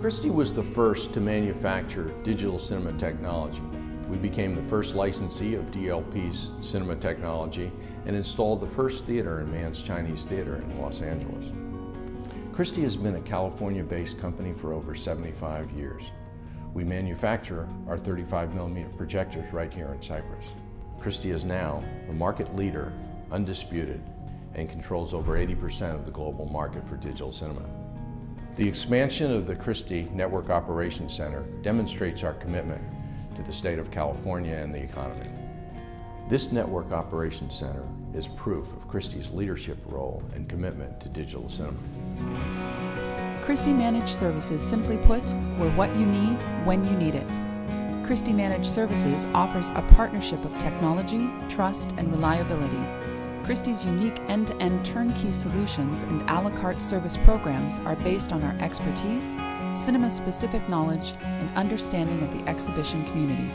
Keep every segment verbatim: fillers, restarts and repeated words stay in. Christie was the first to manufacture digital cinema technology. We became the first licensee of D L P's cinema technology and installed the first theater in Mann's Chinese Theater in Los Angeles. Christie has been a California-based company for over seventy-five years. We manufacture our thirty-five millimeter projectors right here in Cypress. Christie is now the market leader, undisputed, and controls over eighty percent of the global market for digital cinema. The expansion of the Christie Network Operations Center demonstrates our commitment to the state of California and the economy. This Network Operations Center is proof of Christie's leadership role and commitment to digital cinema. Christie Managed Services, simply put, we're what you need, when you need it. Christie Managed Services offers a partnership of technology, trust, and reliability. Christie's unique end-to-end turnkey solutions and a la carte service programs are based on our expertise, cinema-specific knowledge, and understanding of the exhibition community.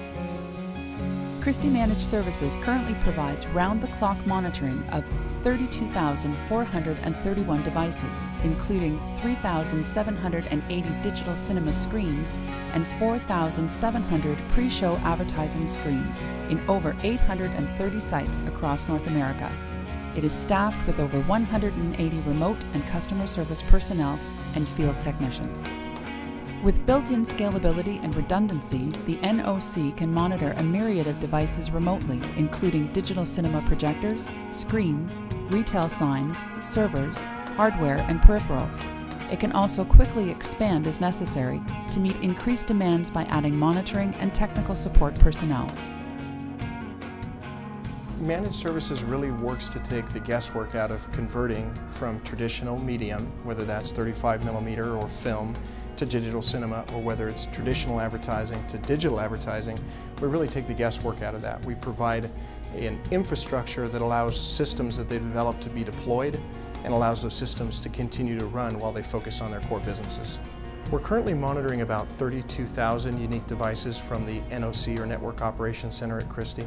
Christie Managed Services currently provides round-the-clock monitoring of thirty-two thousand four hundred thirty-one devices, including three thousand seven hundred eighty digital cinema screens and four thousand seven hundred pre-show advertising screens in over eight hundred thirty sites across North America. It is staffed with over one hundred eighty remote and customer service personnel and field technicians. With built-in scalability and redundancy, the N O C can monitor a myriad of devices remotely, including digital cinema projectors, screens, retail signs, servers, hardware, and peripherals. It can also quickly expand as necessary to meet increased demands by adding monitoring and technical support personnel. Managed Services really works to take the guesswork out of converting from traditional medium, whether that's thirty-five millimeter or film, to digital cinema, or whether it's traditional advertising to digital advertising. We really take the guesswork out of that. We provide an infrastructure that allows systems that they develop to be deployed and allows those systems to continue to run while they focus on their core businesses. We're currently monitoring about thirty-two thousand unique devices from the N O C, or Network Operations Center, at Christie.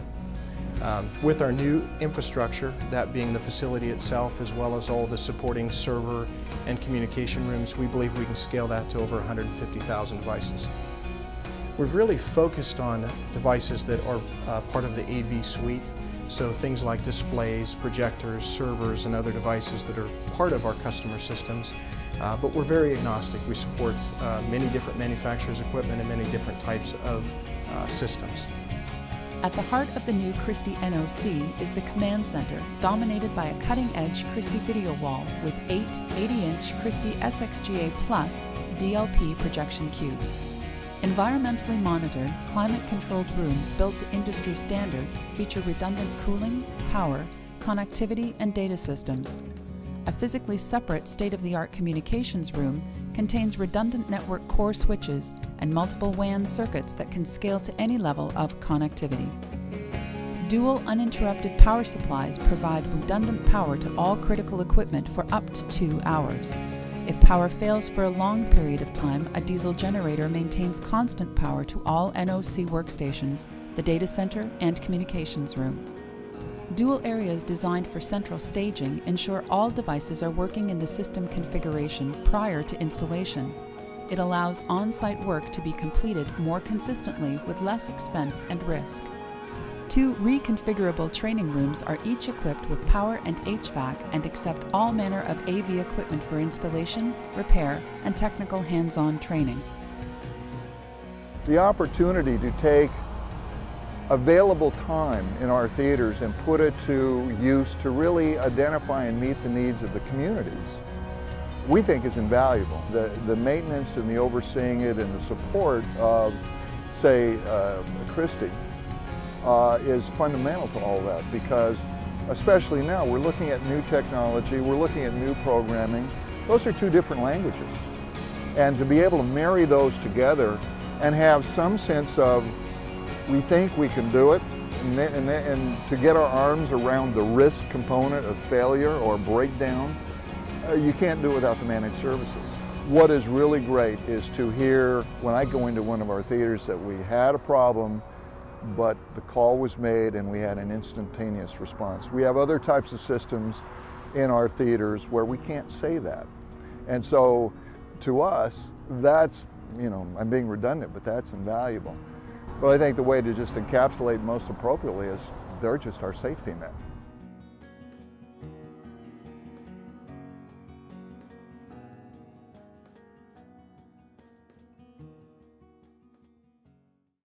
Um, with our new infrastructure, that being the facility itself as well as all the supporting server and communication rooms, we believe we can scale that to over one hundred fifty thousand devices. We've really focused on devices that are uh, part of the A V suite, so things like displays, projectors, servers, and other devices that are part of our customer systems, uh, but we're very agnostic. We support uh, many different manufacturers' equipment and many different types of uh, systems. At the heart of the new Christie N O C is the command center, dominated by a cutting-edge Christie video wall with eight eighty-inch Christie S X G A plus D L P projection cubes. Environmentally monitored, climate-controlled rooms built to industry standards feature redundant cooling, power, connectivity, and data systems. A physically separate state-of-the-art communications room contains redundant network core switches and multiple W A N circuits that can scale to any level of connectivity. Dual uninterrupted power supplies provide redundant power to all critical equipment for up to two hours. If power fails for a long period of time, a diesel generator maintains constant power to all N O C workstations, the data center, and communications room. Dual areas designed for central staging ensure all devices are working in the system configuration prior to installation. It allows on-site work to be completed more consistently with less expense and risk. Two reconfigurable training rooms are each equipped with power and H V A C and accept all manner of A V equipment for installation, repair, and technical hands-on training. The opportunity to take available time in our theaters and put it to use to really identify and meet the needs of the communities, we think is invaluable. The, the maintenance and the overseeing it and the support of, say, uh, Christie uh, is fundamental to all that, because especially now we're looking at new technology, we're looking at new programming. Those are two different languages. And to be able to marry those together and have some sense of, we think we can do it, and, and, and to get our arms around the risk component of failure or breakdown, uh, you can't do it without the managed services. What is really great is to hear, when I go into one of our theaters, that we had a problem, but the call was made and we had an instantaneous response. We have other types of systems in our theaters where we can't say that. And so, to us, that's you know, I'm being redundant, but that's invaluable. But I think the way to just encapsulate most appropriately is they're just our safety net.